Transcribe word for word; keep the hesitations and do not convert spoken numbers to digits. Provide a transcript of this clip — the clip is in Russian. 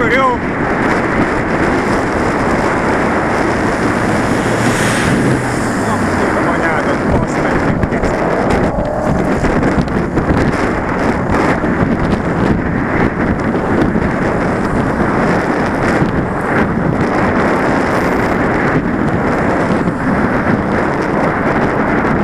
умрем.